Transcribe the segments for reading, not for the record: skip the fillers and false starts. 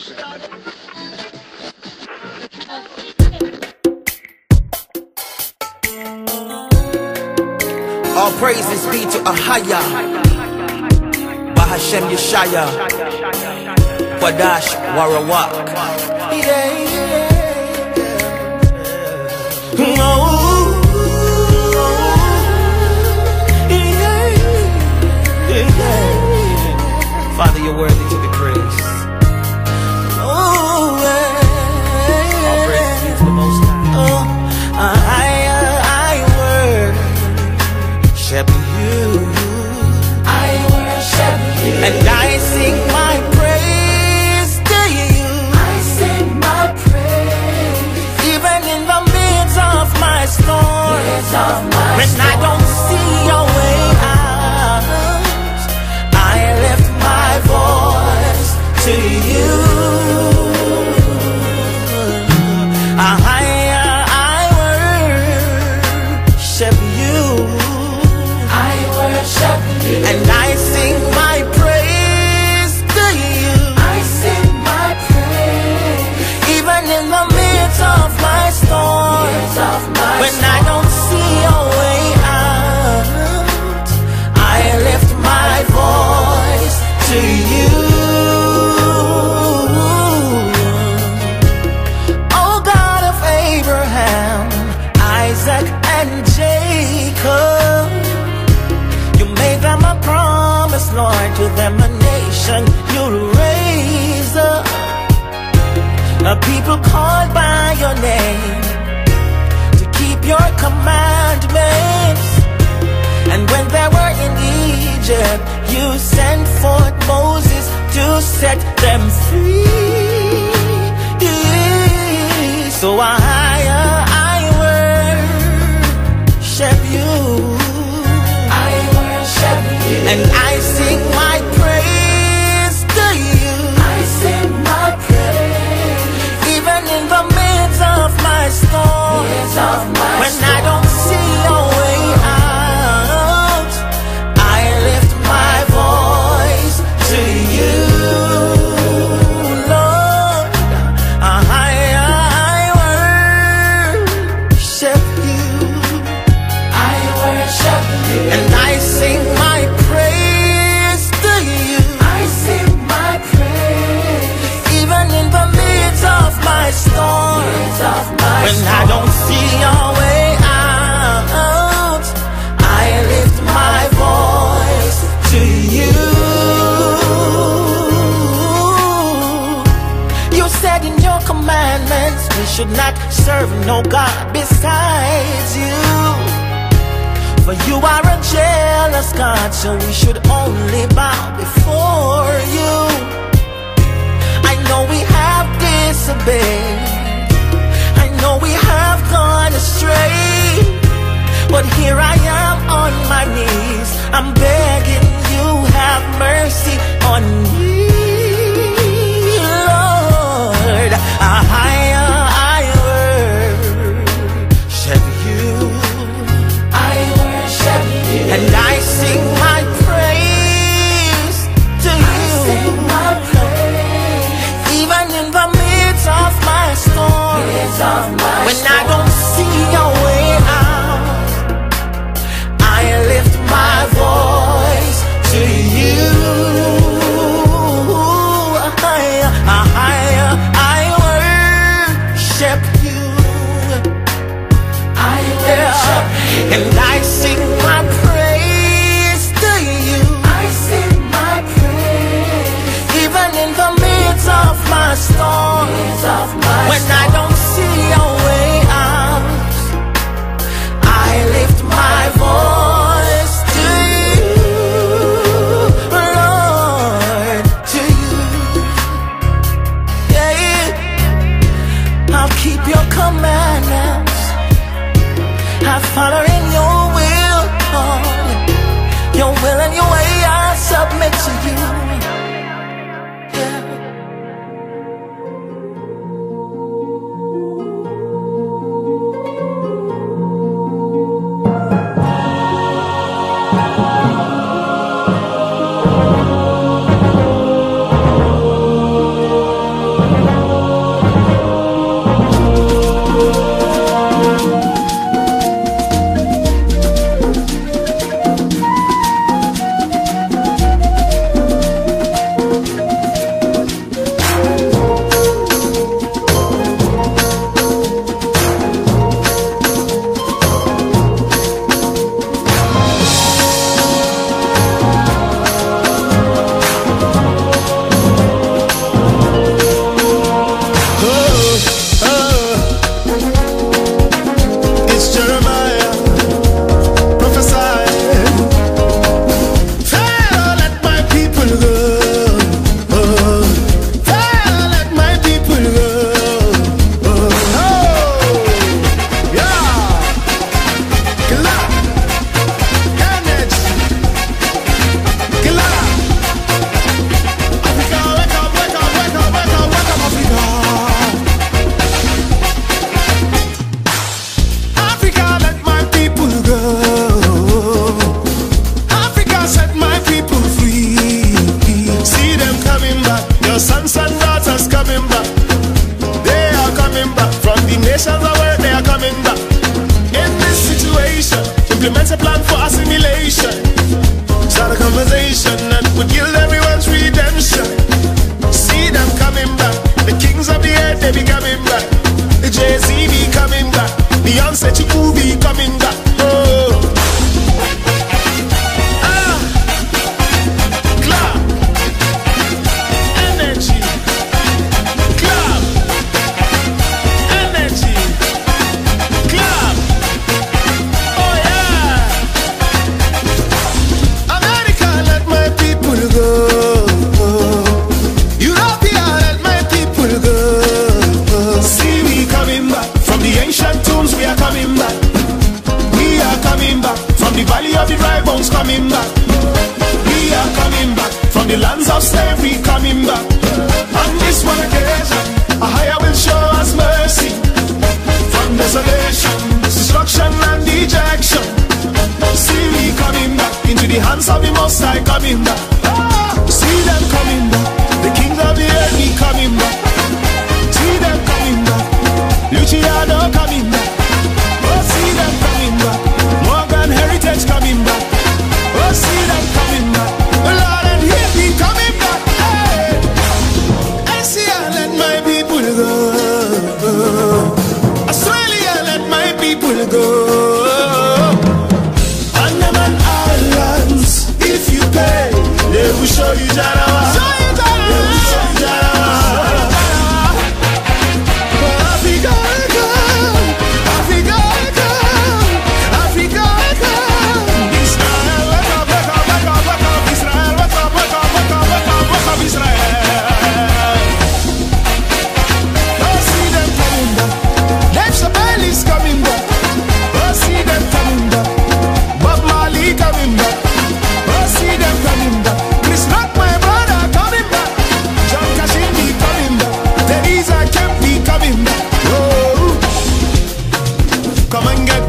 All praises be to Ahayah, Bahashem Yashaya, Wadash, Warawak. Father, you're worthy to be praised. All praises be to the Most High. And I sing my praise to you. I sing my praise, even in the midst of my storm. When I don't see your way out, I lift my voice to you. I worship you. I worship you. And I sing my praise. When I don't see a way out, I lift my voice to you. Oh God of Abraham, Isaac and Jacob, you made them a promise, Lord, to them a nation you'll raise up, a people called by your name, your commandments. And when they were in Egypt, you sent forth Moses to set them free. So I worship you. I worship you. And I sing my praise to you. I sing my praise, even in the midst of my storm. When I don't see a way out, I lift my voice to you, Lord. I worship you. I worship you. And I sing my praise to you. I sing my praise, even in the midst of my storm. When I don't see your way out, I lift my voice to you. You said in your commandments we should not serve no God besides you, for you are a jealous God, so we should only bow before you. I know we have disobeyed, we have gone astray, but here I am on my knees, I'm begging you, have mercy on me, Lord. I worship you. I worship you. And I sing my praise to you. I sing my praise, even in the midst of my storm. When I don't see your way out, I lift my voice to you. I worship you. I worship you. And I sing my praise to you. I sing my praise, even in the midst of my storm. When I don't see your way out, I lift my voice to you, Lord, to you. Yeah, I'll keep your commandments, I follow in your will, Lord. Your will and your way I submit to you.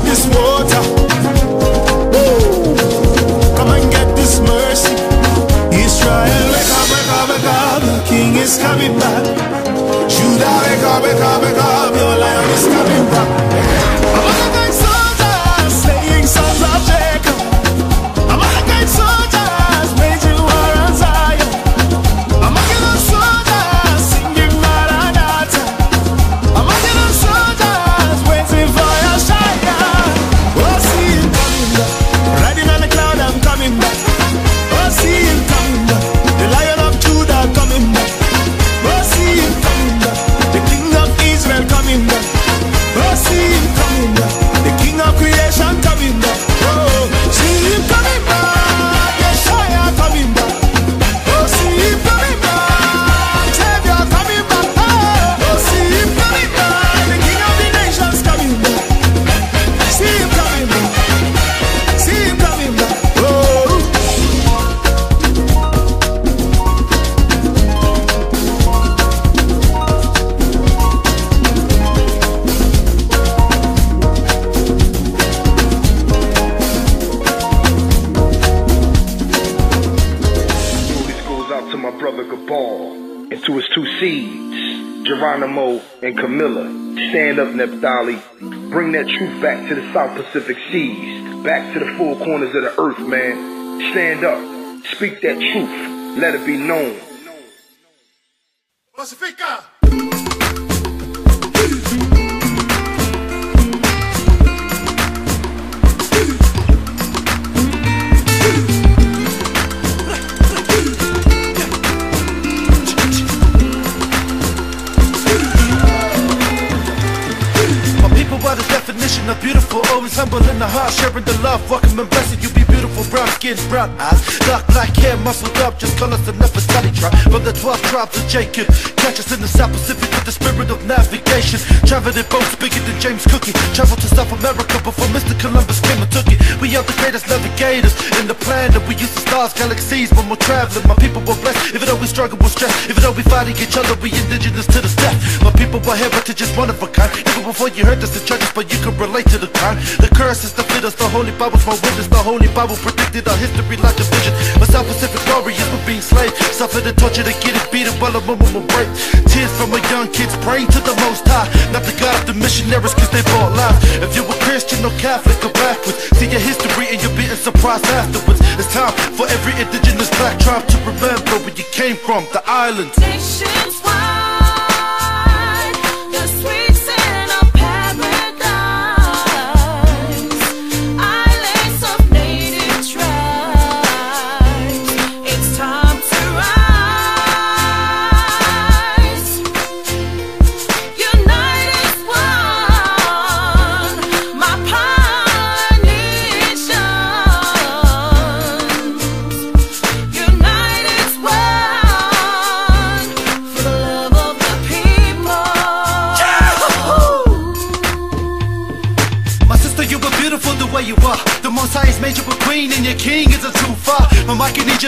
this water. Oh, come and get this mercy. Israel, wake up, wake up, wake up. The king is coming back. Judah, wake up, wake up, wake up. Your lion is coming back. Amalekai soldiers slaying sons of Jacob. Amalekai soldiers waging war on Zion. Amalekai soldiers singing Maranatha. Amalekai soldiers waiting for Yashaya. Oh, see him coming back. Riding on the cloud, I'm coming back. Oh, see him coming back. The lion of Judah coming back. Oh, see him coming back. The king of Israel coming back. Oh, see him coming back. The king of creation coming back. Oh, see him coming back. Yeshaya coming back. Oh, see him coming back. Savior coming back. Oh, see him coming back. The king of the nations coming back. See him coming back. See him coming back. Oh. So this goes out to my brother Gabal and to his two seeds, Geronimo and Camela. Stand up, Naphtali. Bring that truth back to the South Pacific seas, back to the four corners of the earth, man. Stand up. Speak that truth. Let it be known. Pacifica. By the definition of beautiful, always humble in the heart, sharing the love, welcome and blessing. You be beautiful, brown skin, brown eyes, dark black hair, muscled up, just call us the Naphtali tribe, from the 12 tribes of Jacob. Catch us in the South Pacific with the spirit of navigation, traveled in boats bigger than James Cookie, traveled to South America before Mr. Columbus came and took it. We are the greatest navigators in the planet, we use the stars, galaxies when we're traveling. My people were blessed, even though we struggle with stress, even though we fighting each other, we indigenous to the death. My people were heritage, just one of a kind, even before you heard this, but you can relate to the kind. The curse is the fittest, the Holy Bible's my witness. The Holy Bible predicted our history like a vision. But South Pacific warriors were being slain, suffered and tortured and getting beaten while a woman will break. Tears from a young kid's praying to the Most High, not the God of the missionaries, cause they bought lives. If you a Christian or Catholic or backwards, see your history and you're being surprised afterwards. It's time for every indigenous black tribe to remember where you came from, the islands. Nationwide, the sweet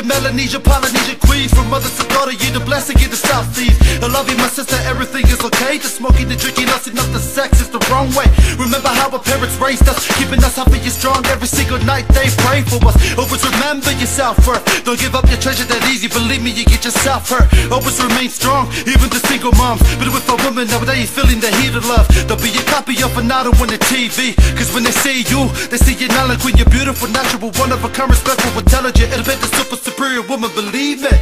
Melanesia, Polynesian queens, from mother to daughter, you the blessing in the South Seas. I love you, my sister, everything is okay. The smoking, the drinking, us enough, the sex is the wrong way. Remember how our parents raised us, keeping us healthy and strong every single night. They pray for us. Always remember your self-worth. Don't give up your treasure that easy. Believe me, you get yourself hurt. Always remain strong, even the single moms. But with a woman nowadays, feeling the heat of love, they'll be a copy of an idol on the TV. Cause when they see you, they see you not like when you're beautiful, natural, one of a kind, respectful, intelligent, and a bit the super superior woman. Believe it.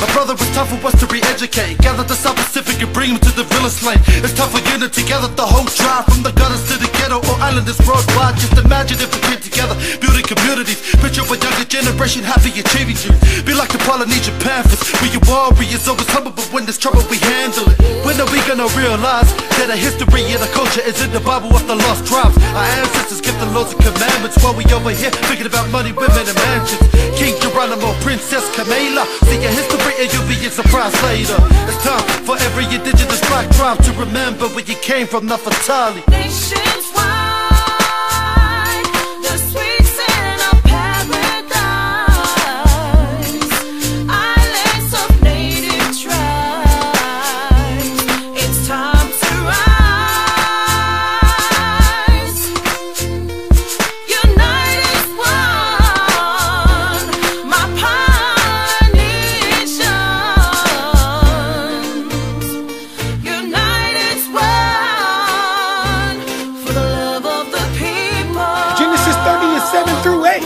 My brother, it's time for us to re-educate, gather the South Pacific and bring them to the realest lane. It's time for unity, gather the whole tribe, from the gutters to the ghetto or islanders worldwide. Just imagine if we came together, building communities, picture of a younger generation happy achieving dreams. Be like the Polynesian Panthers, we are warriors, always humble, but when there's trouble we handle it. When are we gonna realize that our history and our culture is in the Bible of the lost tribes? Our ancestors give the laws and commandments, while we over here thinking about money, women and mansions. King Geronimo, Princess Camela, see your history and you'll be a surprise later. It's time for every indigenous black tribe to remember where you came from, Naphtali. Nationwide, the sweet scent of paradise, islands of native tribes, it's time to rise.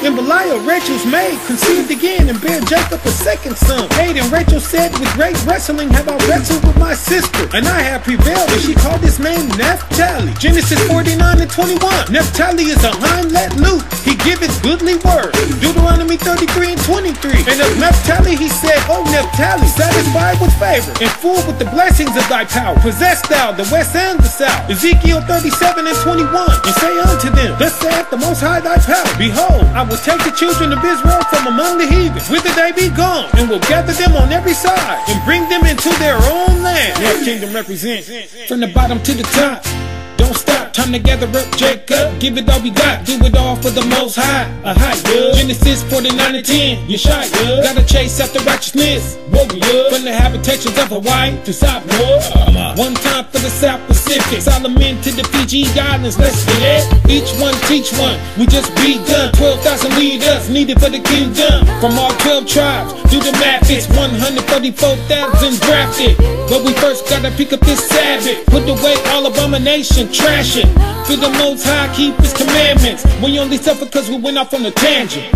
And Beliah, Rachel's maid, conceived again and bare Jacob a second son. Aid and Rachel said, with great wrestling have I wrestled with my sister, and I have prevailed, and she called his name Naphtali. Genesis 49:21. Naphtali is a hind let loose, he giveth goodly word. Deuteronomy 33:23. And of Naphtali he said, O Naphtali, satisfied with favor, and full with the blessings of thy power, possess thou the west and the south. Ezekiel 37:21. And say unto them, thus saith the Most High thy power, behold, I will take the children of Israel from among the heathen, whither they be gone, and will gather them on every side, and bring them into their own land. Your kingdom represents, from the bottom to the top. Don't stop, time to gather up Jacob, give it all we got, do it all for the Most High. Ahayah, Genesis 49:10, Yashaya, gotta chase after righteousness, warrior, from the habitations of Hawaii to South North, one time for the South Pacific, Solomon to the Fiji Islands, let's get it, each one teach one, we just begun, 12,000 leaders needed for the kingdom, from all 12 tribes, do the math, it's 134,000 drafted, but we first gotta pick up this Sabbath, put away all abomination, trash it, to the Most High keep his commandments. We only suffer cause we went off on a tangent.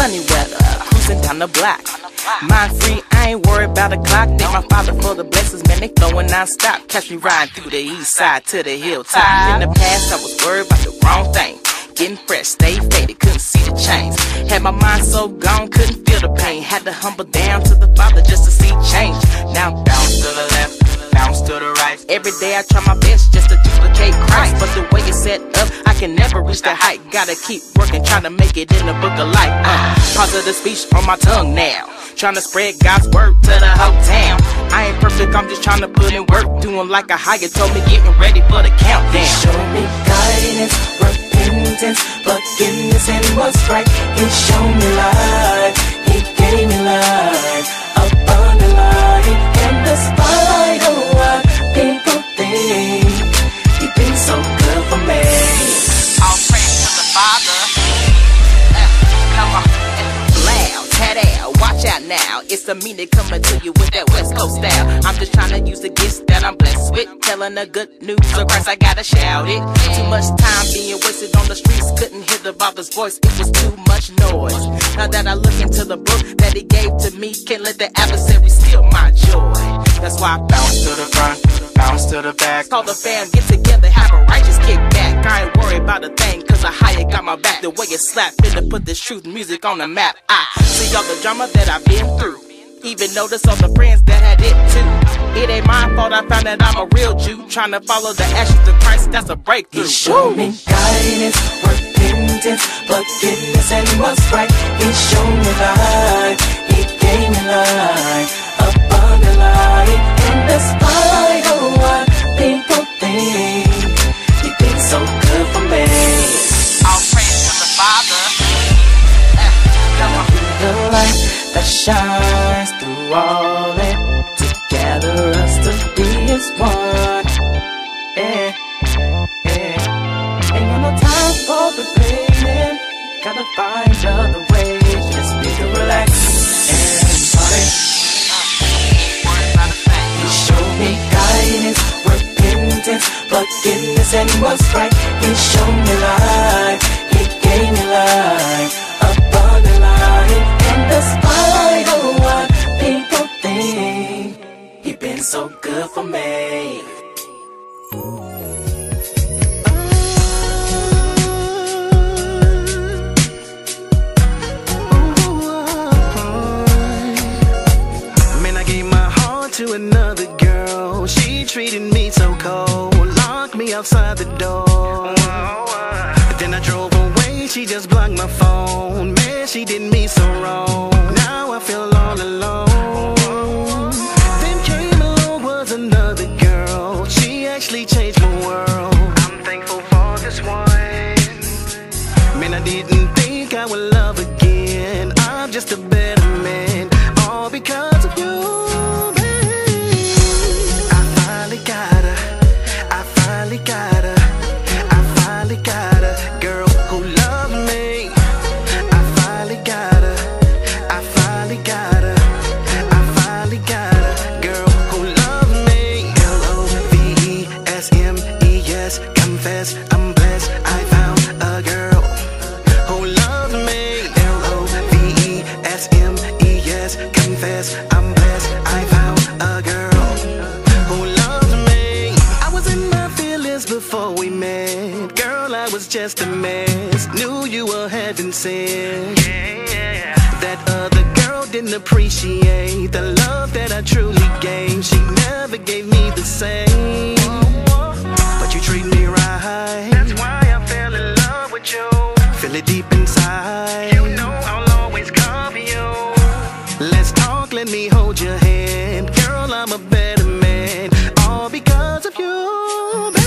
Sunny weather, cruising down the block. Mind free, I ain't worried about the clock. Thank my father for the blessings, man, they flowing non-stop. Catch me riding through the east side to the hilltop. In the past, I was worried about the wrong thing. Getting fresh, stay faded, couldn't see the change. Had my mind so gone, couldn't feel the pain. Had to humble down to the Father just to see change. Now I'm bounce to the left, bounce to the right. Every day I try my best just to duplicate Christ, but the way it's set up, I can never reach the height. Gotta keep working, trying to make it in the book of life. Positive speech on my tongue now, trying to spread God's word to the whole town. I ain't perfect, I'm just trying to put in work, doing like Ahayah told me, getting ready for the countdown. Show me guidance, work. But forgiveness and what's right, He showed me life, He gave me life, abundant life. And despite of what people think, He's been so good for me. All praise to the Father. Come on, loud, head out, watch out now. It's Amina coming to you with that West Coast style. I'm just trying to use the gifts that I'm blessed with, telling the good news of Christ, I gotta shout it. Too much time being wasted on the streets, couldn't hear the Father's voice, it was too much noise. Now that I look into the book that He gave to me, can't let the adversary steal my joy. That's why I bounce to the front, bounce to the back. Call the fam, get together, have a righteous kick back. I ain't worried about a thing, cause Ahayah got my back. The way it slapped, finna put this truth music on the map. I see all the drama that I've been through, even notice all the friends that had it too. It ain't my fault I found that I'm a real Jew, trying to follow the ashes of Christ, that's a breakthrough. He showed me guidance, repentance, forgiveness and what's right. He showed me life, He gave me life, abundant life. And despite of what people think, He's been so good for me. All praise to the Father. Come on. The light that shines through all it, together us to be as one. Ain't got no time for complaining, gotta find other ways, just need to relax and party. He showed me guidance, repentance, forgiveness and what's right. He showed me life, He gave me life, abundant life. Despite of what people think, He's been so good for me. Man, I gave my heart. outside the door. But then I drove away, she just blocked my phone. Man, she did me so wrong. Now I feel all alone. Then came along was another girl. She actually changed my world. I'm thankful for this one. Man, I didn't think I would love again. I'm just a better man, all because of you. Just a mess, knew you were having sex. That other girl didn't appreciate the love that I truly gave. She never gave me the same. But you treat me right, that's why I fell in love with you. Feel it deep inside, you know I'll always cover you. Let's talk, let me hold your hand. Girl, I'm a better man, all because of you, baby.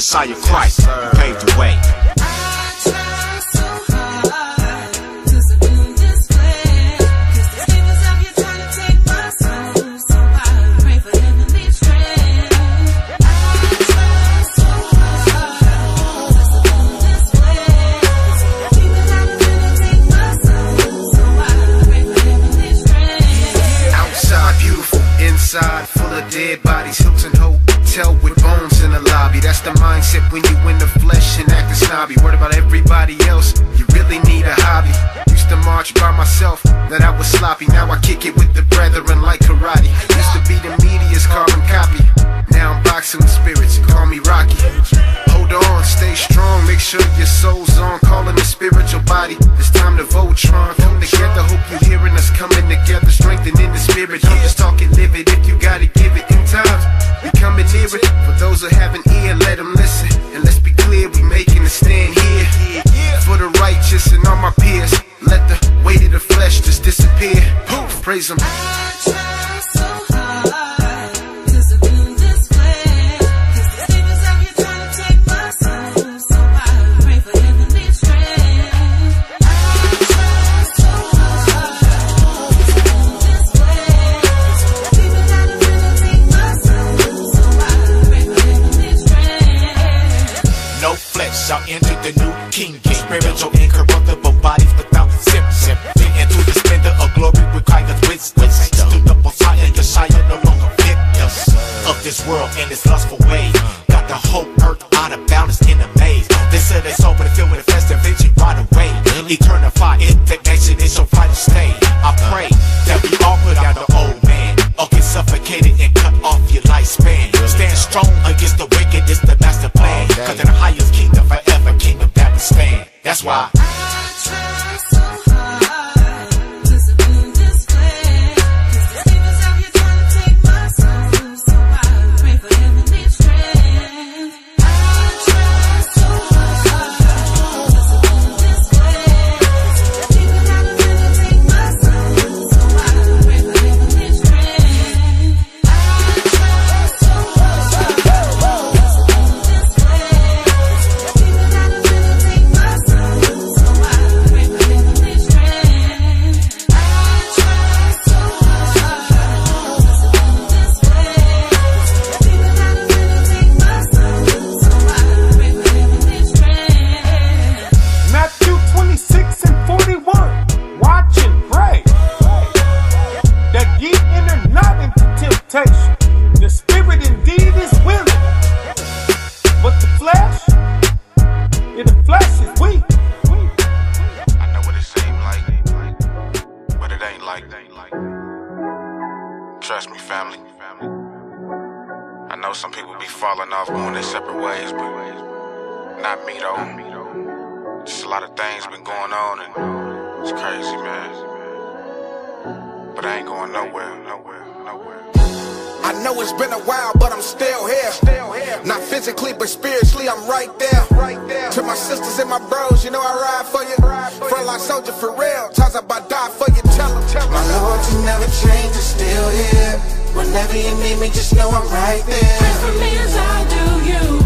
Messiah Christ, who paved the way. When you in the flesh and acting snobby, worried about everybody else, you really need a hobby. Used to march by myself, that I was sloppy. Now I kick it with the brethren like karate. Used to be the media's carbon copy. Now I'm boxing with spirits, call me Rocky. Hold on, stay strong, make sure your soul's on. Calling the spiritual body, it's time to Voltron. Come together, hope you're hearing us coming together. Strengthening the spirit, I'm just talking, live it. If you gotta give it in times, we coming near it. For those who have an ear, let them listen. And let's be clear, we making a stand here. For the righteous and all my peers, let the weight of the flesh just disappear. Praise now into the new kingdom, spiritual incorruptible bodies without symptom. Into the splendor of glory requires wisdom. Stood up on fire, Yashaya no longer victims of this world and its lustful ways. Got the whole earth out of balance in a maze. They said it's over the field with a festive vision right away. Eternal fire, indignation is your final state. I pray that we all put out the old man, or get suffocated and cut off your lifespan. Stand strong against the wicked, it's the master plan. Cause in the highest kingdom forever, kingdom that will stand. That's why I try so hard to subdue this plan. Cause the demons out here trying to take my soul, so I pray for heavenly strength. I try so hard to subdue this plan. The demons out here trying to take my soul, so I pray for heavenly strength. I try so hard to subdue this plan. The demons out here trying to take my soul, so I pray for heavenly strength. I try so hard to subdue this plan. The demons out here trying to take my soul, so I pray for heavenly strength. Matthew 26 and 41. Watch and pray, that ye enter not into temptation. The spirit indeed is willing, but the flesh, is weak. I know what it seems like, but it ain't like. Trust me, family. I know some people be falling off, going their separate ways, but not me though. Just a lot of things been going on, and it's crazy, man. But I ain't going nowhere. I know it's been a while, but I'm still here. Not physically, but spiritually, I'm right there. To my sisters and my bros, you know I ride for you. Frontline soldier for real. Times up, I die for you. Tell 'em, My Lord, you never change, I'm still here. Whenever you need me, just know I'm right Pray there. for me as I do you.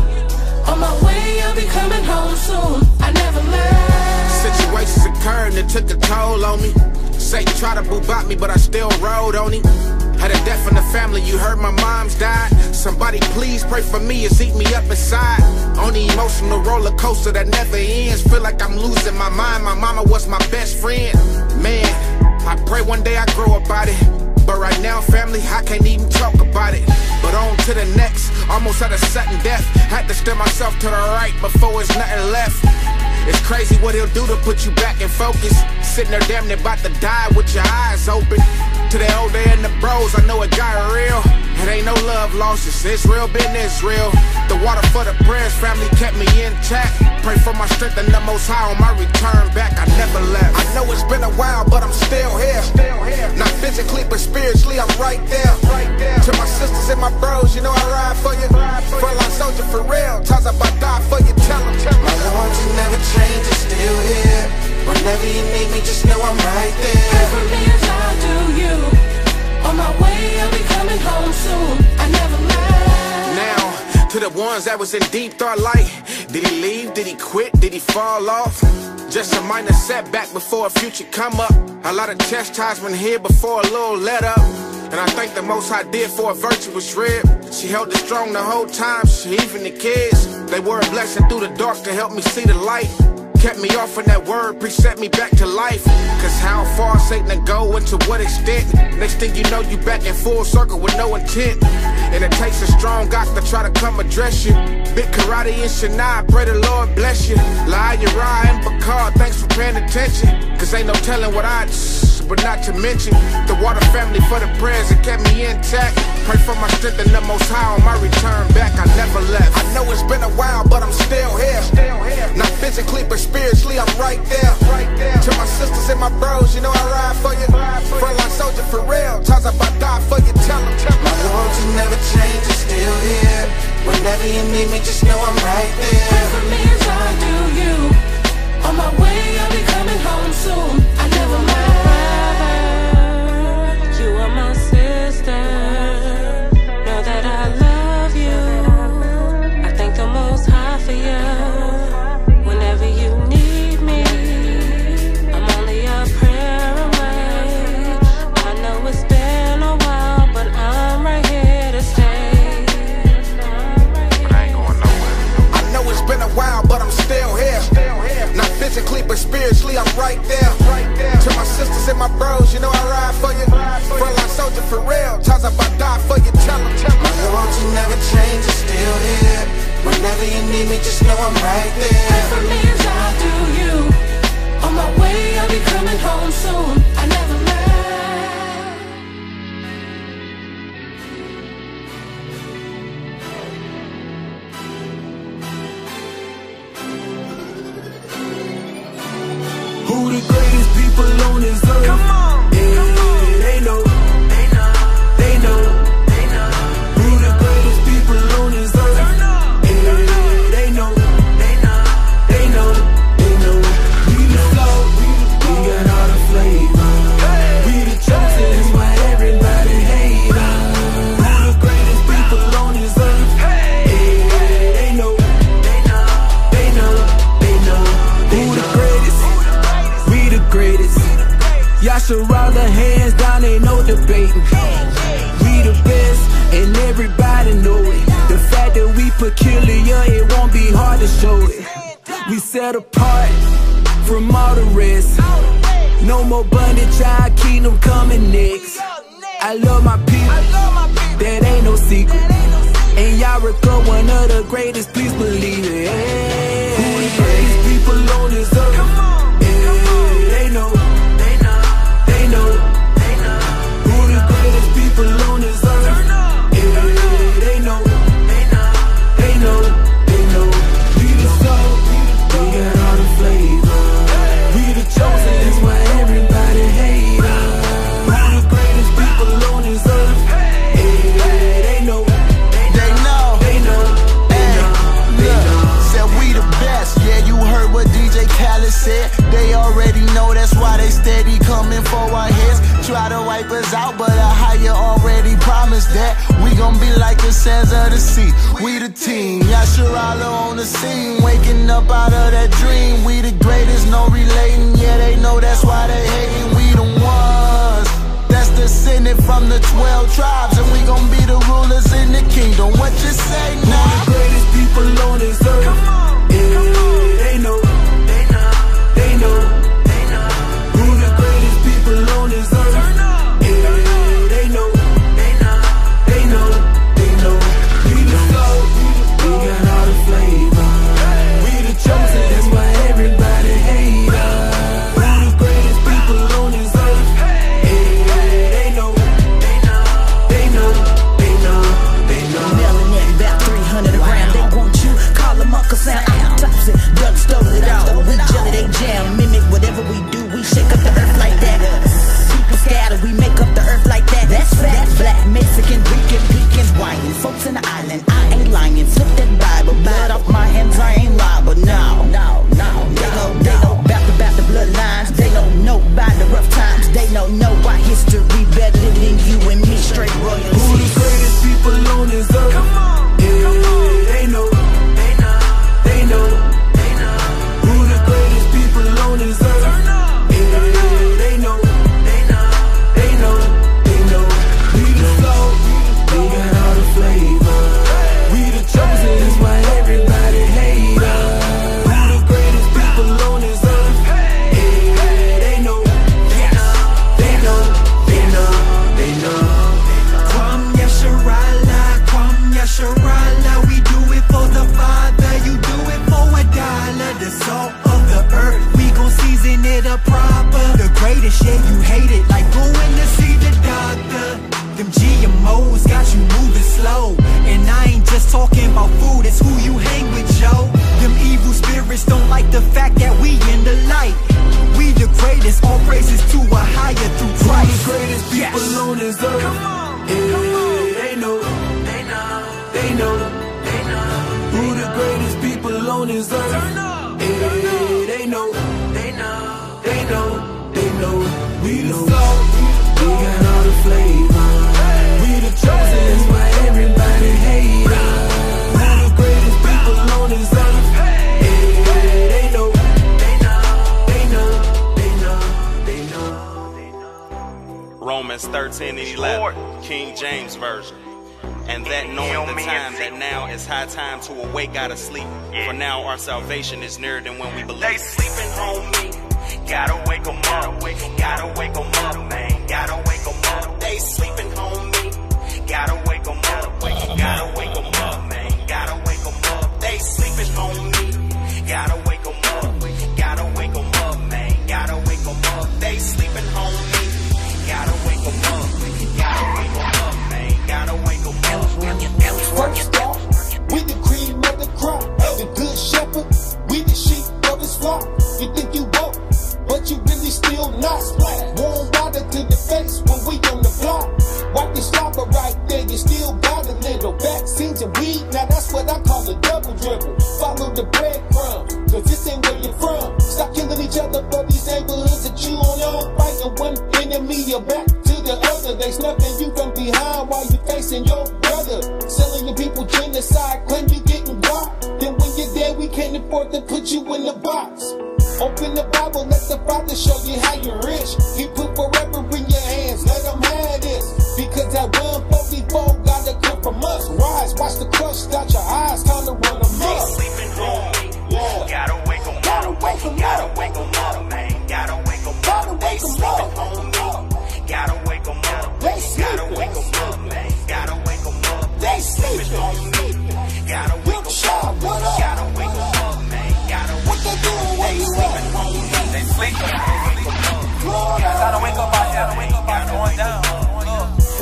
On my way, I'll be coming home soon. I never left. Situations occurred and it took a toll on me. Satan tried to boo-bop me, but I still rode on him. Had a death in the family, you heard my mom's died. Somebody please pray for me and eat me up inside. On the emotional roller coaster that never ends. Feel like I'm losing my mind, my mama was my best friend. Man, I pray one day I grow up out it. But right now, family, I can't even talk about it. But on to the next, almost at a sudden death. Had to steer myself to the right before it's nothing left. It's crazy what he'll do to put you back in focus. Sitting there damn near about to die with your eyes open. To the older and the bros, I know it got real. It ain't no love losses, Israel been Israel. The water for the prayers, family kept me intact. Pray for my strength and the Most High on my return back, I never left. I know it's been a while, but I'm still here. Not physically, but spiritually, I'm right there. To my sisters and my bros, you know I ride for you. Frontline soldier for real, times up, I die for you. Tell 'em, my Lord, you never change, is still here. Whenever you need me, just know I'm right there. Pray for me as I do you. On my way, I'll be coming home soon. I never left. Now, to the ones that was in deep thought light. Did he leave? Did he quit? Did he fall off? Just a minor setback before a future come up. A lot of chastisement here before a little let up. And I think the Most High did for a virtuous rib. She held it strong the whole time, she even the kids. They were a blessing through the dark to help me see the light. Kept me off from that word, preset me back to life. Cause how far Satan to go and to what extent? Next thing you know, you back in full circle with no intent. And it takes a strong God to try to come address you. Big Karate and Shania, pray the Lord bless you. Lie, Uriah, and Bakar, thanks for paying attention. Cause ain't no telling what I but not to mention the water family for the prayers that kept me intact. Pray for my strength and the Most High on my return back, I never left. I know it's been a while, but I'm still here. Not physically, but spiritually, I'm right there. To my sisters and my bros, you know I ride for you. Frontline soldier for real, times up, I die for you. Tell 'em, my Lord, you never change, is still here. Whenever you need me, just know I'm right there. Pray for me as I do you. On my way, I'll be coming home soon. I never left. You are my sister, know that I love you. I thank the Most High for you. Whenever you need me, I'm only a prayer away. I know it's been a while, but I'm right here to stay. But I ain't going nowhere. I know it's been a tell her. My love won't never change, it's still here. Whenever you need me, just know I'm right there. Pray for me as I do you. On my way, I'll be coming home soon. I never left. Who the greatest people on this earth? Come on, come on. They know, they know, they know, they know. Who the greatest people on this earth? They know, they know, they know, they know. We the flow, we got all the flavor. We the chosen, that's why everybody hate us. Who the greatest people on this earth? They know, they know, they know, they know. Who the greatest? We the greatest. Y'all should rather hands down, ain't no debating. We the best, and everybody know it. The fact that we peculiar, it won't be hard to show it. We set apart from all the rest. No more bondage, our kingdom coming next. I love my people, that ain't no secret. And y'all recall one of the greatest, please believe it. Who the greatest people on this earth? Come on. They already know, that's why they steady coming for our heads. Try to wipe us out, but Ahayah already promised that we gon' be like the sands of the sea. We the team, Yashaya on the scene, waking up out of that dream. We the greatest, no relating, yeah they know that's why they hating. We the ones that's descended from the 12 tribes, and we gon' be the rulers in the kingdom. What you say now? We're the greatest people on this earth. Come on, yeah, come on. They know. They know, they know. Who the greatest people on this earth? Yeah, they know, they know, they know, they know. We the flow, we got all the flavor. We the chosen, that's why everybody hate us. Who the greatest people on this earth? Yeah, they know, they know, they know, they know, they know. Melanin, about 300 a gram. They want you, call them Uncle Sam. I tops it, duck stole it all. We jelly, they jam. Whatever we do, we shake up the earth like that. People scatter, we make up the earth like that. That's fat, black, Mexican, Rican, Pecan, Hawaiian, folks in the island, I ain't lying. Slip that Bible, blood off my hands, I ain't liable. No, no, no, they know about the bloodlines. They don't know about the rough times. They don't know our history better than you and me, straight royalty. Who the greatest people on this earth? Come on, yeah, come on. They know, they know, they know, they know. Who the greatest people on this earth? Yeah, you hate it like going to see the doctor. Them GMOs got you moving slow, and I ain't just talking about food, it's who you hang with, yo. Them evil spirits don't like the fact that we in the light. We the greatest, all praises to a higher through Christ. We the greatest people on this earth. Come on, yeah, come on. They know, they know, they know, they know. Who the greatest people on this earth? Turn up, yeah, turn up. They know, they know, they know. We the soul, we got all the flavor. We the chosen, that's why everybody hate us. We the greatest people on this earth. They know, they know, they know, they know, they know, they know. Romans 13:11, King James Version. And that knowing the time, that now is high time to awake out of sleep. For now our salvation is nearer than when we believe. They sleeping on me. Gotta wake them up, gotta wake them up, man, gotta wake them up. They sleeping on me. Gotta wake them up, gotta wake them up, man. Gotta wake them up, they sleeping on me. Gotta wake them up, gotta wake them up, man. Gotta wake them up, they sleeping on me. Gotta wake them up, gotta wake them up, man. Gotta wake them up. We the cream of the crop, the good shepherd, we the sheep of his flock. You think you woke, but you really still not. Warm water to the face when we on the block. Wipe the slobber right there, you still got a little. Vaccines and weed, now that's what I call a double dribble. Follow the breadcrumbs, cause this ain't where you're from. Stop killing each other for these neighborhoods that you on your fight. And one enemy, you're back to the other. They snuffing you from behind while you facing your brother. Selling your people genocide, claim you getting robbed. Then when you're dead, we can't afford to put you in the box. Open the Bible, let the Father show you how you're rich. He put forever in your hands, let him have this. Because that 144 gotta come from us. Rise, watch the crush, got your eyes, time to run them up. Sleeping on me, gotta wake them up, gotta wake them up, man. Gotta wake them up, they sleeping on me. Gotta wake them up, gotta wake them up, man. Gotta wake them up, they sleeping on me. Gotta wake them up, gotta wake them up, man. Gotta wake them up, they sleeping on me. They sleeping on me. Gotta wake up out here, gotta wake up down.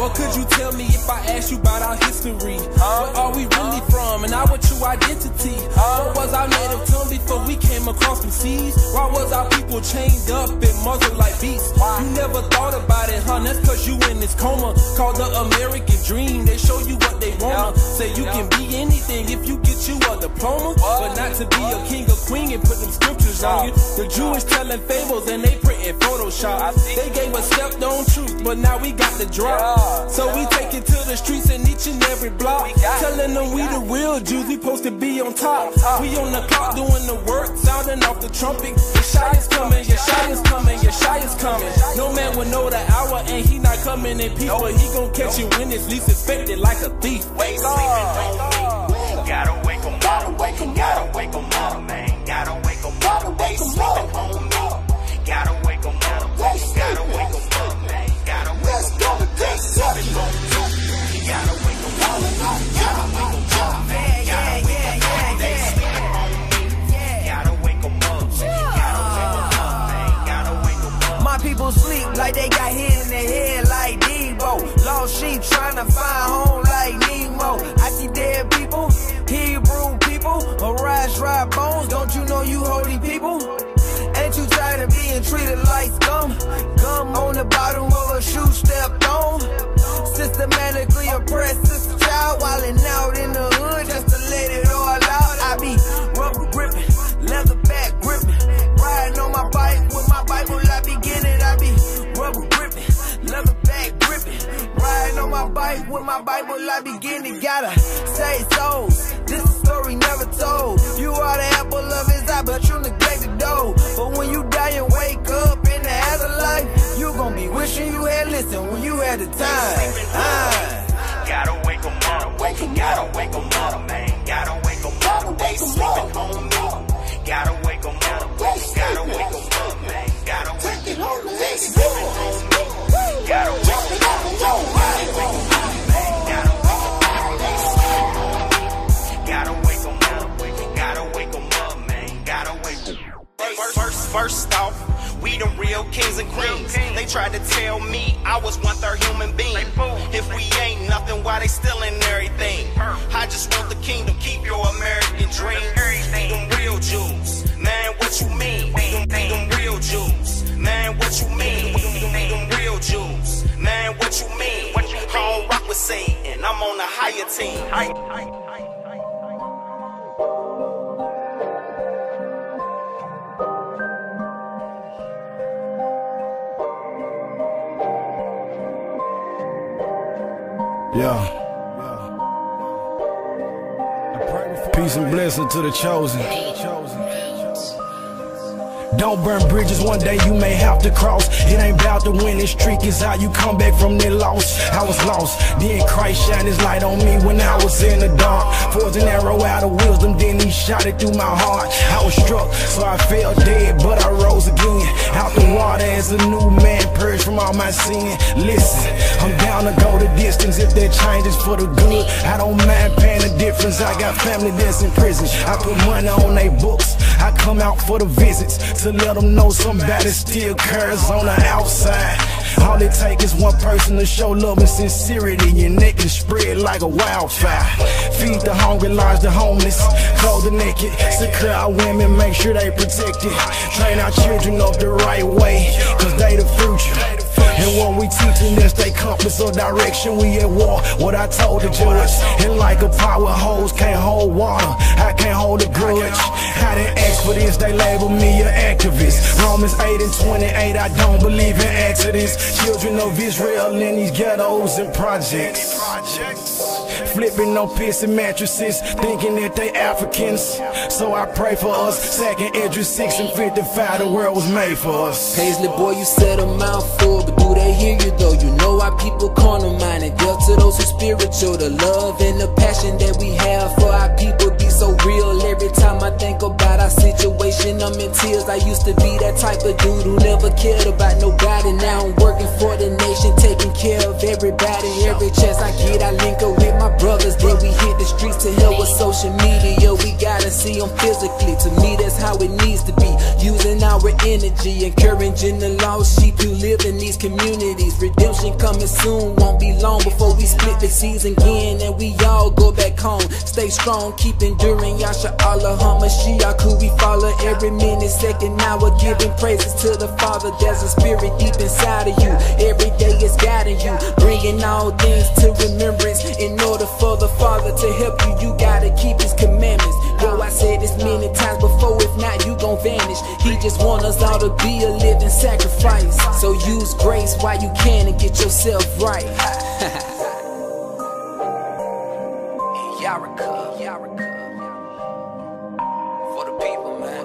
What could you tell me if I asked you about our history? Where are we really from and our true identity? What was our native tongue before we came across the seas? Why was our people chained up and muzzled like beasts? You never thought about it, huh? That's cause you in this coma. Called the American dream, they show you what they want. Say you can be anything if you get you a diploma. But not to be a king or queen and put them scriptures on you. The Jewish telling fables and they printing Photoshop. They gave us stepped on truth, but now we got the drop. So we take it to the streets and each and every block. Telling them we the real Jews, we supposed to be on top. We on the clock doing the work, sounding off the trumpet. Yashaya's coming, Yashaya's coming, Yashaya's coming. No man will know the hour and he not coming in peace. But he gon' catch you when it's least expected like a thief. Wait, gotta wake 'em up, gotta wake 'em up, man. Gotta wake 'em up, they sleeping on me. Gotta wake 'em up, gotta wake 'em up, man. Gotta wake 'em up. My people sleep like they got hit in the head like Debo. Lost sheep trying to find home like Nemo. I see dead people, Hebrew people, arise, dry bones. Don't you know you holy people? Ain't you tired of being treated like scum? Gum on the bottom of a shoe stepped on. Systematically oppressed sister child, wildin' out in the hood just to let it all out. I be rubber gripping, leather back gripping, riding on my bike with my Bible. I be getting it. I be rubber gripping, leather back gripping, riding on my bike with my Bible. I be getting it. Gotta say so. This is a story never told. You are the apple of his eye, but you neglect the dough. But when you die and wake up in the afterlife, you gon' be wishing you had listened when you had the time. Gotta wake 'em up, gotta wake 'em up, man. Gotta wake 'em up, they sleeping on me. Gotta wake 'em up, gotta wake 'em up, man. Gotta wake 'em up, they sleeping on me. Gotta wake 'em up, gotta wake 'em up, man. Gotta wake 'em up, they sleeping on me. Gotta wake 'em up, gotta wake 'em up, man. Gotta wake 'em up. First off, we them real kings and queens. They tried to tell me I was one-third human being. If we ain't nothing, why they stealing everything? I just want the kingdom, keep your American dreams. Them real Jews, man, what you mean? Them real Jews, man, what you mean? Them real Jews, man, what you mean? I don't rock with Satan, I'm on a higher team. Peace and blessing to the chosen. Don't burn bridges one day you may have to cross. It ain't about the winning streak, it's how you come back from the loss. I was lost, then Christ shined his light on me when I was in the dark. Forged an arrow out of wisdom, then he shot it through my heart. I was struck, so I fell dead, but I rose again. Out the water as a new man, purged from all my sin. Listen, I'm down to go the distance if that changes for the good. I don't mind paying the difference, I got family that's in prison. I put money on they books, I come out for the visits, to let them know somebody still cares on the outside. All it takes is one person to show love and sincerity, and they can spread like a wildfire. Feed the hungry, lodge the homeless, clothe the naked, secure our women, make sure they protected. Train our children up the right way, cause they the future. And what we teaching is they compass or direction. We at war, what I told the judge. And like a power hose can't hold water, I can't hold a grudge. I didn't ask for this, they label me an activist. Romans 8:28, I don't believe in accidents. Children of Israel in these ghettos and projects, flipping on pissing mattresses, thinking that they Africans. So I pray for us, second entry 6 and 55, the world was made for us. Paisley boy, you said a mouthful, but do they hear you though? You know why people carnal minded, dealt to those who spiritual. The love and the passion that we have for our people be so real. Every time I think about our situation, I'm in tears. I used to be that type of dude who never cared about nobody. Now I'm working for the nation, taking care of everybody. Every chance I get, I link up with my brothers, then we hit the streets. To hell with social media, we gotta see them physically. To me, that's how it needs to be. Using our energy, encouraging the lost sheep who live in these communities. Redemption coming soon, won't be long before we split the seas again and we all go back home. Stay strong, keep enduring. Yashaya, HaMashiach, who we follow every minute, second, hour. Giving praises to the Father. There's a spirit deep inside of you, every day it's guiding you, bringing all things to remembrance. In order for the Father to help you, you gotta keep his commandments. Yo, I said this many times before, if not you gon' vanish. He just want us all to be a living sacrifice, so use grace while you can and get yourself right. For the people, man.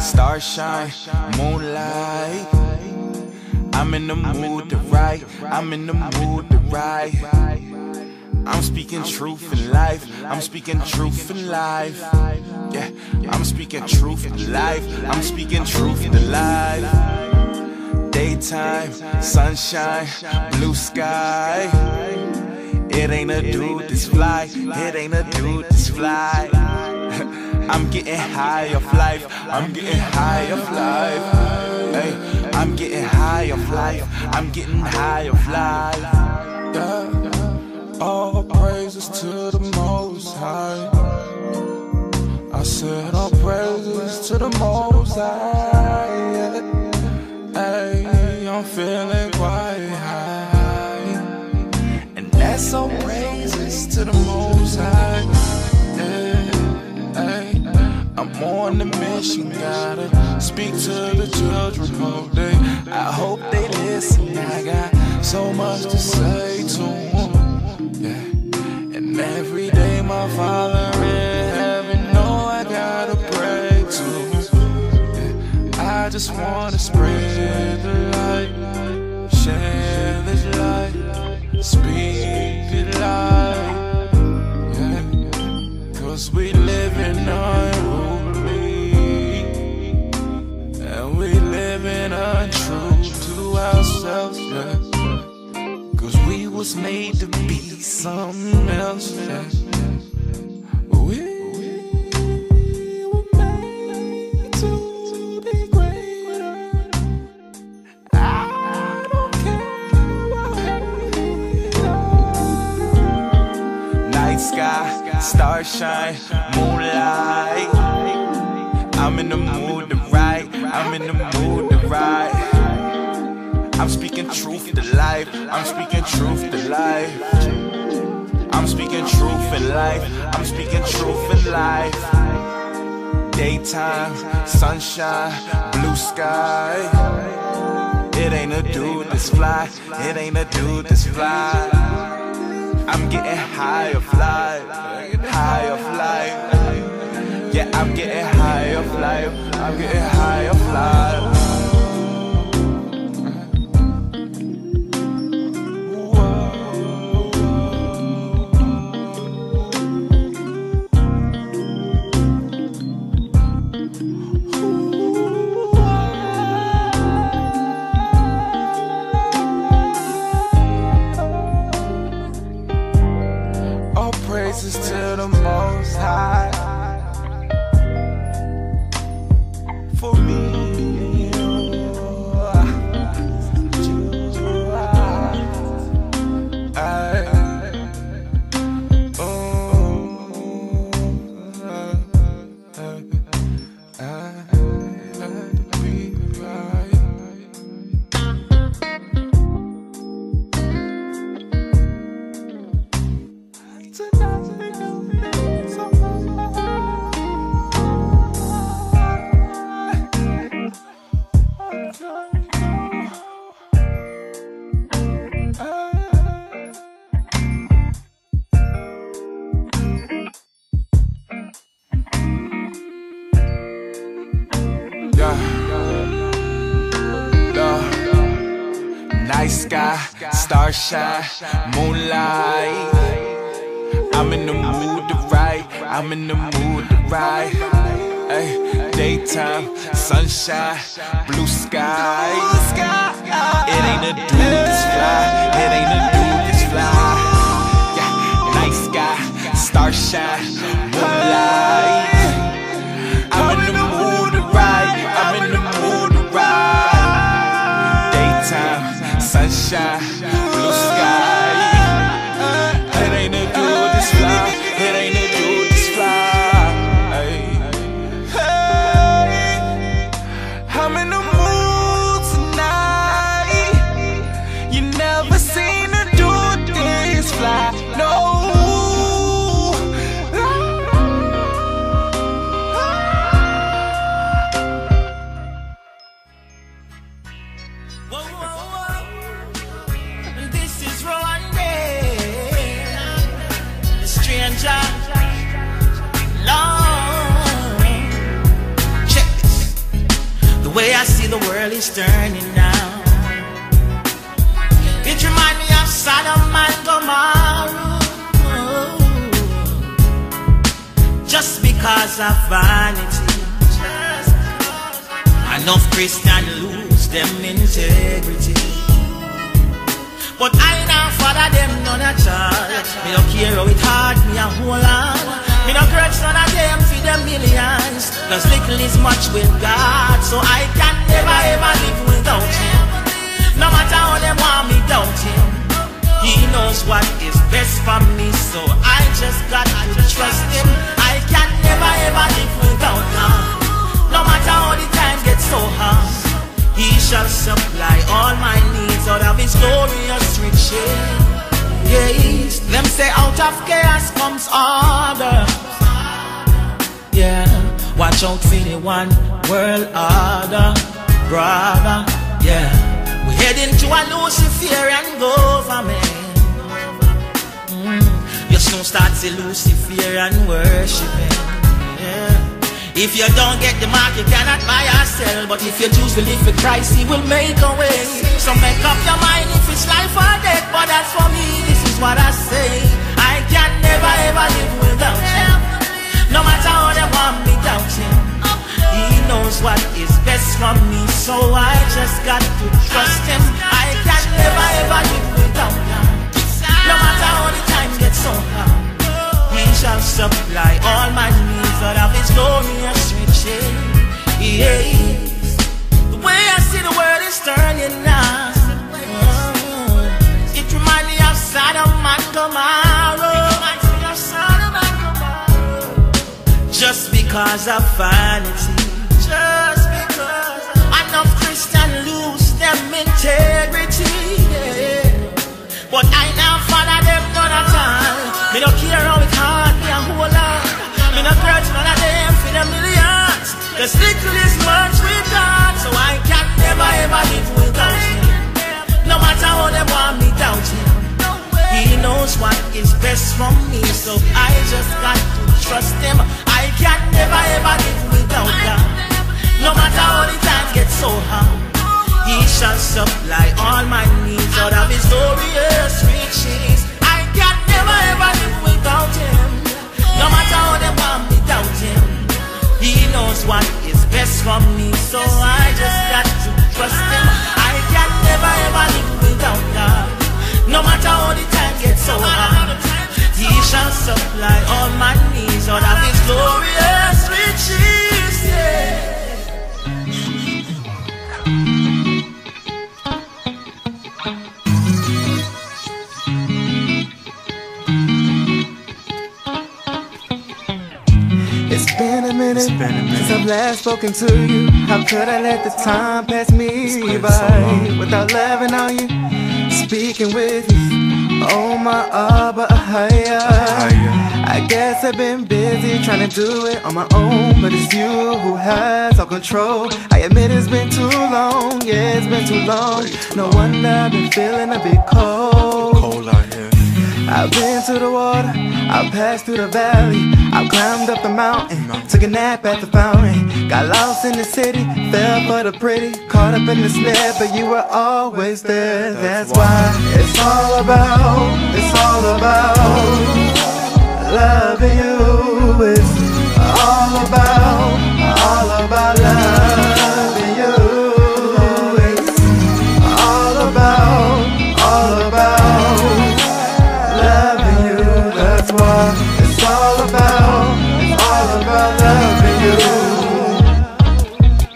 Starshine, moonlight. I'm in the mood to write. I'm in the mood to write. I'm speaking truth in life. I'm speaking truth in life. Yeah, I'm speaking truth in life. I'm speaking truth in life. Daytime, sunshine, blue sky. It ain't a dude that's fly. It ain't a dude that's fly. I'm getting high of life. I'm getting high of life. Hey, I'm getting high of life. I'm getting high of life. Yeah. All praises to the Most High. I said all praises to the Most High. Hey, I'm feeling quite high. And that's all praises to the Most High. Yeah. I'm on a mission, gotta speak to the children all day. I hope they listen, I got so much to say to them. Yeah. And every day my Father in heaven, know I gotta pray to. Yeah. I just wanna spread the light, share His light, speak the light, yeah. Cause we live in unholy, and we live in untrue to ourselves, yeah. Cause we was made to be something else, yeah. Starshine, moonlight. I'm in the mood to write. I'm in the mood to write. I'm speaking truth to life. I'm speaking truth to life. I'm speaking truth in life. I'm speaking truth in life. Daytime, sunshine, blue sky. It ain't a dude that's fly. It ain't a dude that's fly. I'm getting high of life, high of life. Yeah, I'm getting high of life, I'm getting high of to the Most High for me. Starshine, moonlight. I'm in the mood to write. I'm in the mood to write. Ay, daytime, sunshine, blue sky. It ain't a dude that's fly. It ain't a dude that's fly. Yeah, night sky, starshine, moonlight. I'm in the mood to write. I'm in the mood to write. Daytime, sunshine. Turning now, it reminds me of Sodom and Gomorrah, just because of vanity. Enough Christians lose them integrity, but I now follow them none at all. Me don't care how it hard me a whole lot. Me no grudge none of them for them millions, cause little is much with God. So I can never ever live without Him. No matter how they want me without Him, He knows what is best for me. So I just got to trust Him. I can never ever live without Him. No matter how the time gets so hard, He shall supply all my needs out of His glorious riches. Yes, them say out of chaos comes order. Yeah, watch out for the one world order, brother. Yeah, we're heading to a Luciferian government. You soon start the Luciferian worshiping. Yeah, If you don't get the mark, you cannot buy or sell. But if you choose to live with Christ, he will make a way. So make up your mind if it's life or death. But as for me, this is what I say: I can never ever live without him. No matter how they want me without him, he knows what is best for me. So I just got to trust him. I can never ever live without him. No matter how the times get so hard, he shall supply all my needs out of his glorious riches. Yes. The way I see the world is turning now, it reminds me of Sodom and Gomorrah. Just because of vanity, just because enough Christians lose their integrity. But I now follow them none at all. Me don't care how it hard, me a whole lot. Me no grudge none of them for the millions. Cause little is much with God. So I can never ever live without him. No matter how they want me doubt him, he knows what is best for me. So I just got to trust him. I can never ever live without God. No matter how the times get so hard, he shall supply all my needs out of his glorious riches. I can never ever live without him. No matter how they want me without him, he knows what is best for me. So I just got to trust him. I can never ever live without God. No matter how the time gets so hard, he shall supply all my needs out of his glorious riches. Yeah. It's been a minute since I've last spoken to you. How could I let the time pass me by so without loving on you, speaking with you? Oh my Abba, Ahayah. I guess I've been busy trying to do it on my own, but it's you who has all control. I admit it's been too long, yeah, it's been too long. No wonder I've been feeling a bit cold out here. I've been to the water, I've passed through the valley, I've climbed up the mountain, took a nap at the fountain, got lost in the city, fell for the pretty, caught up in the snare, but you were always there. That's why it's all about loving you. It's all about loving you. It's all about it's all about loving you.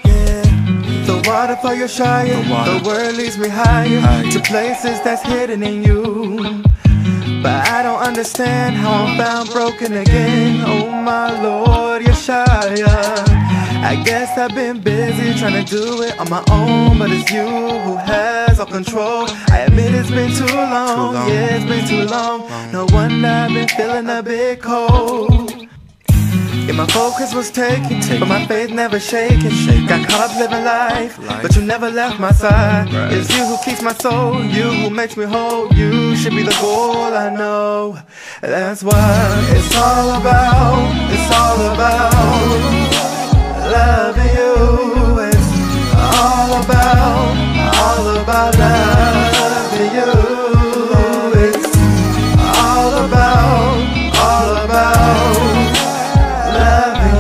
Yeah. The water for Yashaya, the word leads me higher to places that's hidden in you. But I don't understand how I'm found broken again. Oh my Lord, Yashaya. I guess I've been busy trying to do it on my own, but it's you who has all control. I admit it's been too long. Yeah, it's been too long. No wonder I've been feeling a bit cold. Yeah, my focus was taken, but my faith never shaken. Got caught up living life, but you never left my side. It's you who keeps my soul, you who makes me whole. You should be the goal, I know. That's why it's all about loving you. It's all about loving you. It's all about loving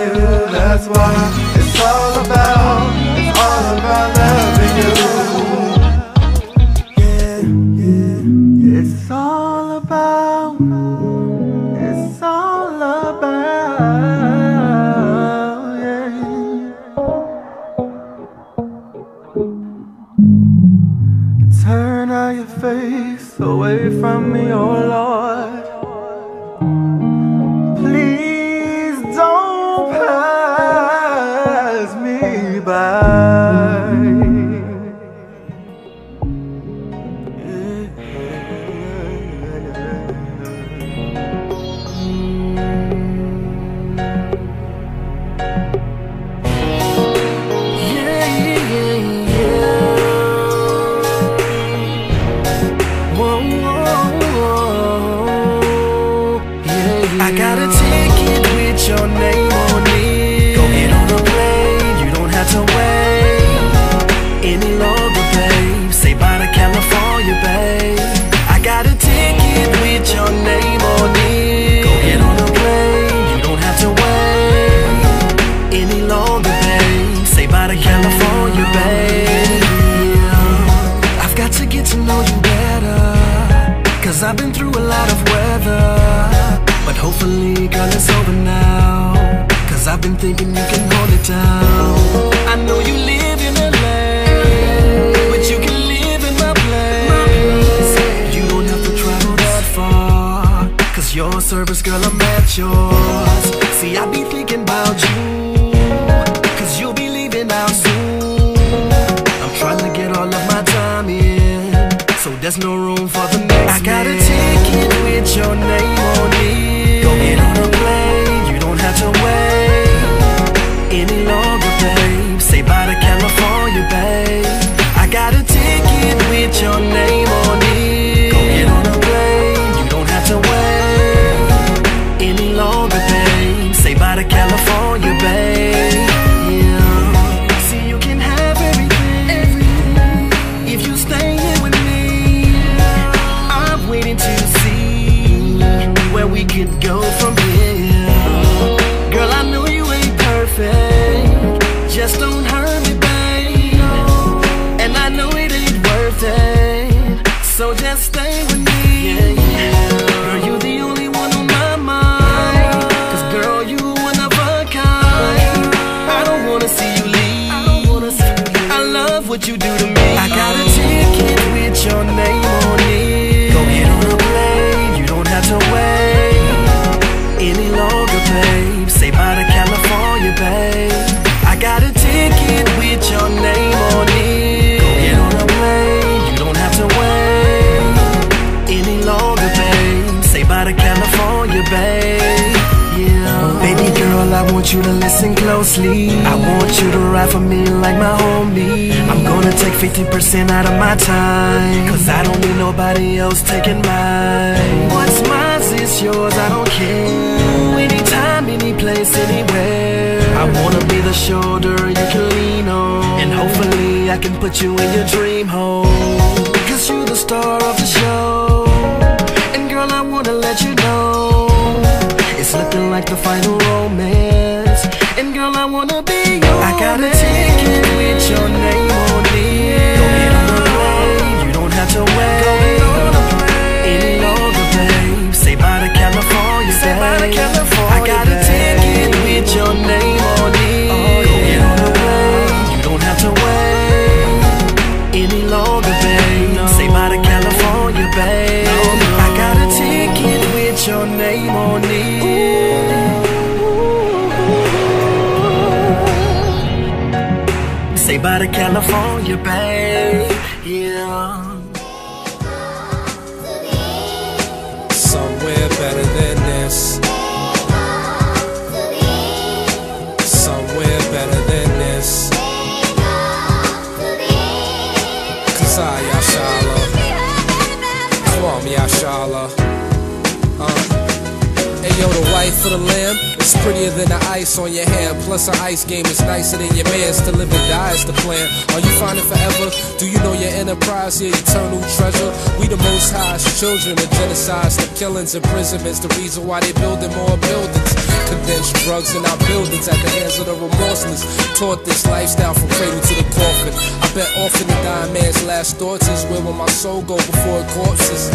you. That's why it's all about loving you. Yeah, yeah. It's all about your face away from me, oh Lord. Please don't pass me by. been thinking you can hold it down. I know you live in LA, but you can live in my place. You don't have to travel that far, cause your service, girl, I'm at yours. See, I be thinking about you, cause you'll be leaving out soon. I'm trying to get all of my time in, so there's no room for the next I got a ticket with your name on it. Go get on a plane, you don't have to wait any longer, babe. Say bye to California, babe. I got a ticket with your name on it. Go get on a plane, you don't have to wait any longer, babe. Say bye to California, babe. Yeah. See, you can have everything if you stay here with me. I'm waiting to see where we could go from here. Girl, I know you ain't perfect, just don't hurt me, babe. And I know it ain't worth it, so just stay with me. Girl, you the only one on my mind, cause girl, you one of a kind. I don't wanna see you leave, I love what you do to me. I got a ticket with your name on it. Go get on a plane, you don't have to wait any longer, babe. Say bye to California, babe. I got a ticket with your name on it. Go get on a plane, you don't have to wait any longer, babe. Say bye to California, babe. Yeah. Baby girl, I want you to listen closely. I want you to ride for me like my homie. I'm gonna take 50% out of my time, cause I don't need nobody else taking mine. What's mine is yours, I don't care. Anytime, any place, anywhere, I wanna be the shoulder you can lean on, and hopefully I can put you in your dream home, cause you the star of the show. And girl, I wanna let you know it's looking like the final romance, and girl, I wanna be your I got a ticket with your name on it. Go get on the plane, you don't have to wait any longer, babe. Say bye to California, say bye to California. I got a ticket with your name on it. Go get on the plane, you don't have to wait any longer, babe. Say bye to California, babe. I got a ticket with your name on it. Say bye to California, babe. Yeah. Somewhere better than this. Somewhere better than this. Cause I, Yashaya. Come on, Yashaya. Hey, yo, the wife for the lamb. It's prettier than the ice on your hair. Plus, an ice game is nicer than your man's. To live and die is the plan. Are you finding forever? Do you know your enterprise? Your eternal treasure? We the most highest children of genocides, the killings, imprisonments. The reason why they building more buildings. Condensed drugs in our buildings at the hands of the remorseless. Taught this lifestyle from cradle to the coffin. I bet often the dying man's last thoughts is, where will my soul go before it corpses?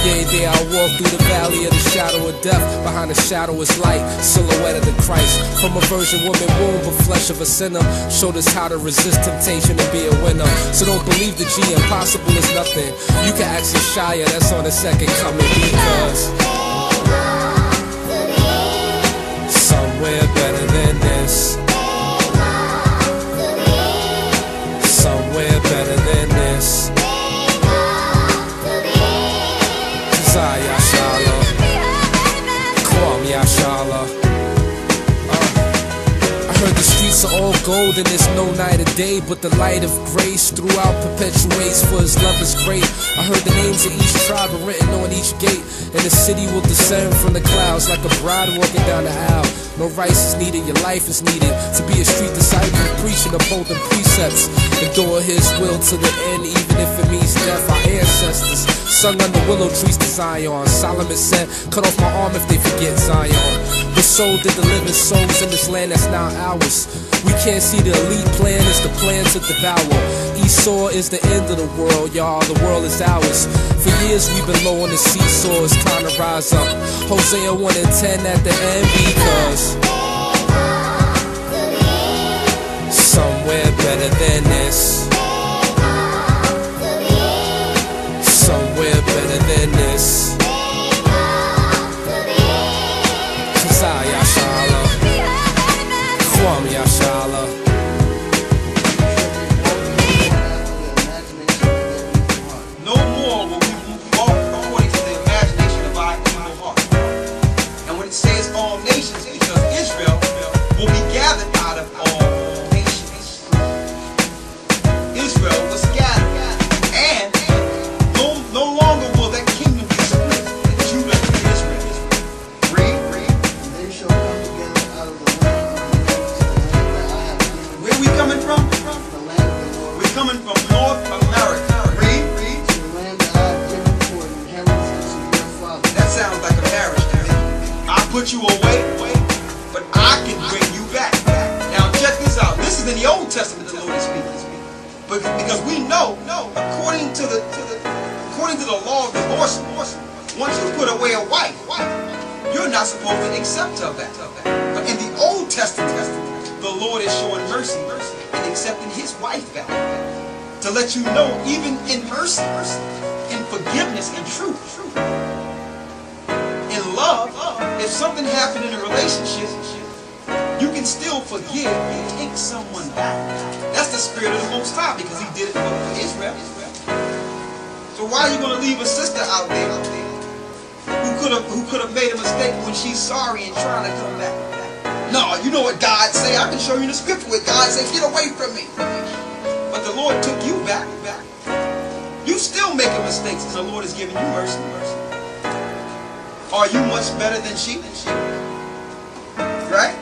Yea, there I walk through the valley of the shadow of death. Behind the shadow is light, silhouette of the Christ. From a virgin woman womb, but flesh of a sinner. Showed us how to resist temptation and be a winner. So don't believe the G, impossible is nothing. You can ask Yashaya, that's on the second coming. Because somewhere better than this. Somewhere better than this. I heard the streets are all gold and there's no night or day, but the light of grace throughout perpetuates, for his love is great. I heard the names of each tribe are written on each gate, and the city will descend from the clouds like a bride walking down the aisle. No rice is needed, your life is needed. To be a street disciple, preaching upholding precepts, adore his will to the end, even if it means death. Our ancestors sung under willow trees to Zion. Solomon said, cut off my arm if they forget Zion. The soul did the living souls in this land that's now ours. We can't see the elite plan, it's the plan to devour. Esau is the end of the world, y'all, the world is ours. For years we've been low on the seesaw, it's time to rise up. Hosea 1:10 at the end, because somewhere better than this. Somewhere better than this. Shazai Yashala, Kwam Yashala. No more will we move on according to the imagination of our evil heart. And when it says all nations, because Israel will be gathered out of all nations. Israel was scattered. Put you away, but I can bring you back. Now check this out. This is in the Old Testament the Lord is speaking. But because we know, according to the law of divorce, once you put away a wife, you're not supposed to accept of that. But in the Old Testament, the Lord is showing mercy and accepting his wife back. To let you know, even in mercy, in forgiveness, in truth, in love, if something happened in a relationship, you can still forgive and take someone back. That's the spirit of the Most High, because he did it for Israel. So why are you going to leave a sister out there who could have made a mistake when she's sorry and trying to come back? No, you know what God say. I can show you the scripture where God said, get away from me. But the Lord took you back. You still making mistakes, because the Lord is giving you mercy. Are you much better than she? Right?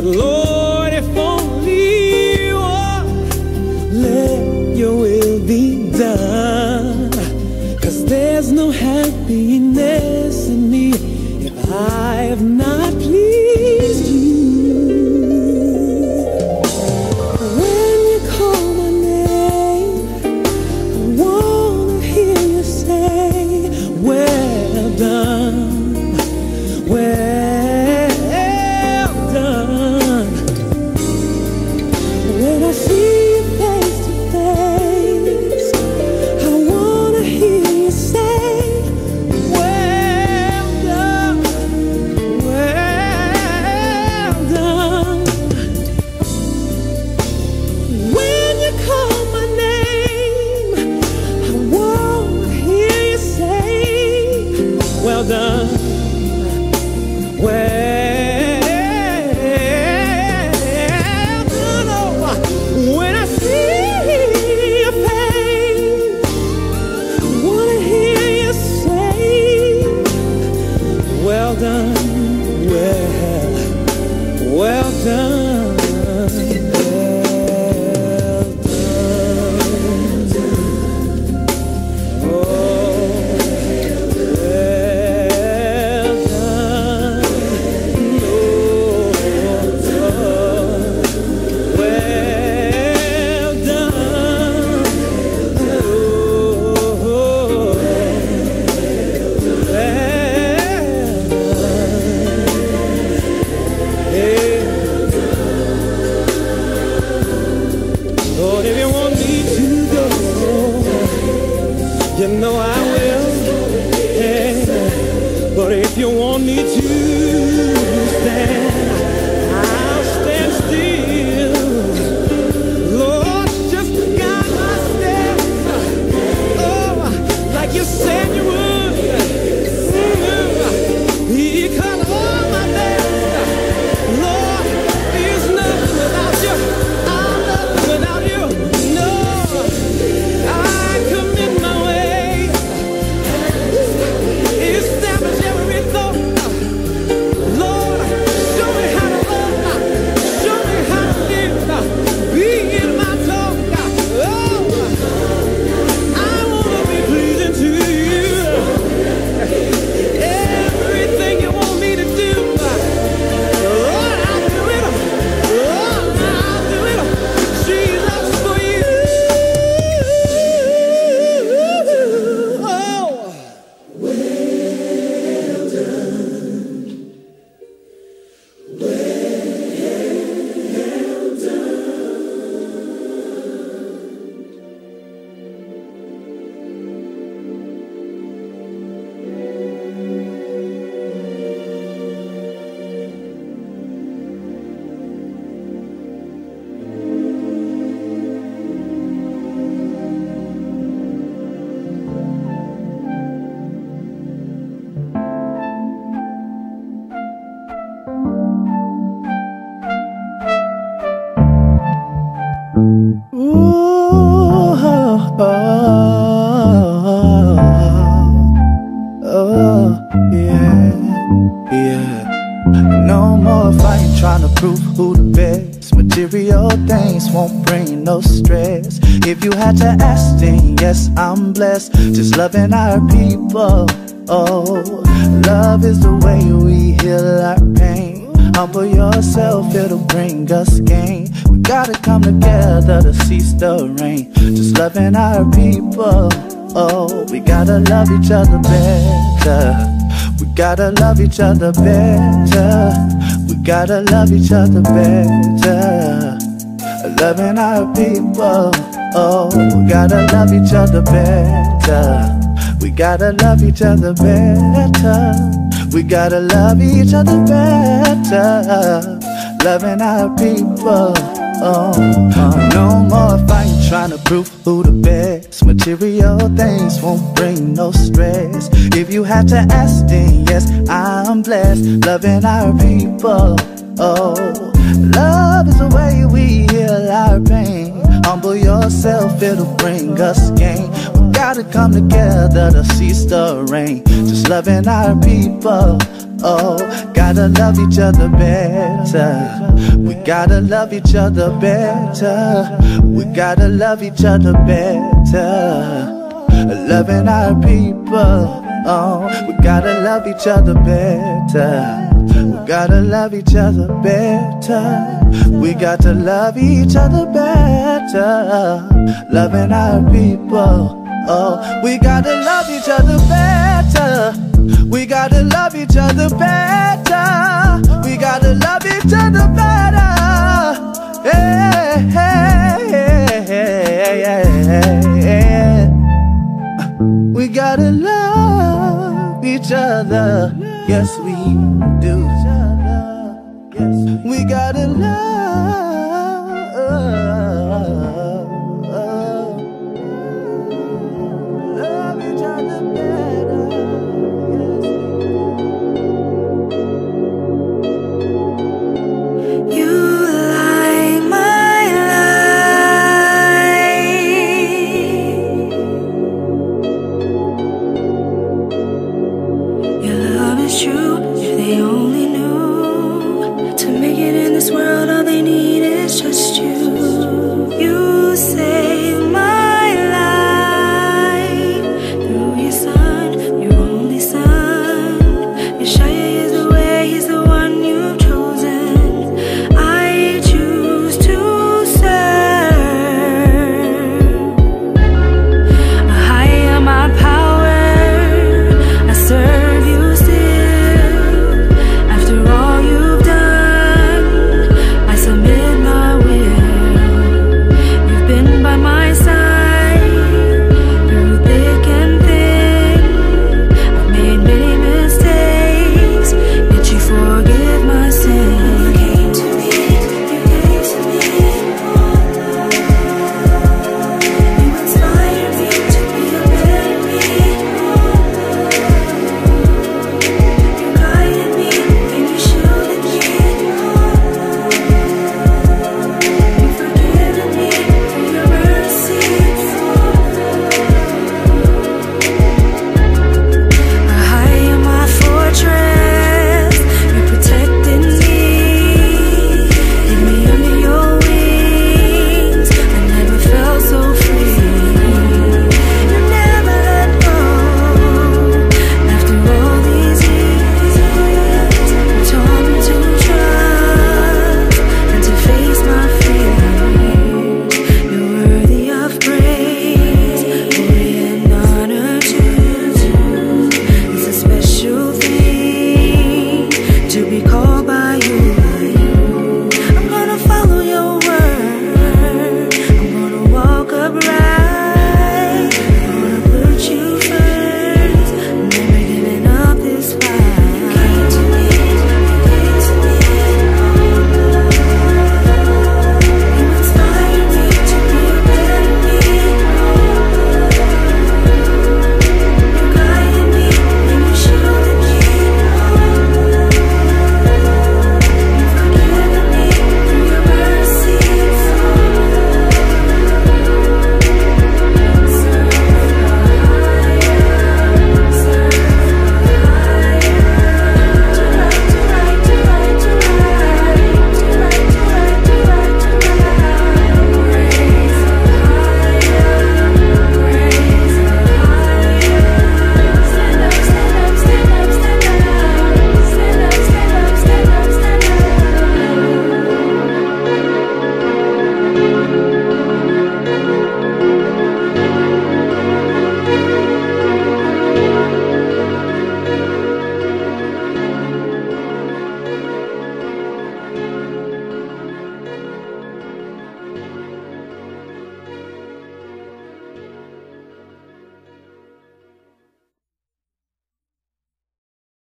Lord, if only you are, let your will be there's no happiness in me if I have not pleased you. When you call my name, I want to hear you say, well done, well done. When I see you face to face, loving our people, oh, love is the way we heal our pain. Humble yourself, it'll bring us gain. We gotta come together to cease the rain. Just loving our people, oh, we gotta love each other better. We gotta love each other better. We gotta love each other better. Loving our people, oh, we gotta love each other better. We gotta love each other better. We gotta love each other better. Loving our people, oh. No more fighting, trying to prove who the best. Material things won't bring no stress. If you had to ask, then yes, I'm blessed. Loving our people, oh. Love is the way we heal our pain. Humble yourself, it'll bring us gain. We gotta come together to cease the rain. Just loving our people, oh, gotta love each other better. We gotta love each other better. We gotta love each other better. loving our people. Oh, we gotta love each other better. We gotta love each other better. We got to love each other better. Loving our people. Oh, we gotta love each other better. We gotta love each other better. We gotta love each other better. Hey, hey, hey, hey, hey, hey. We gotta love each other. Yes, we do. We gotta love.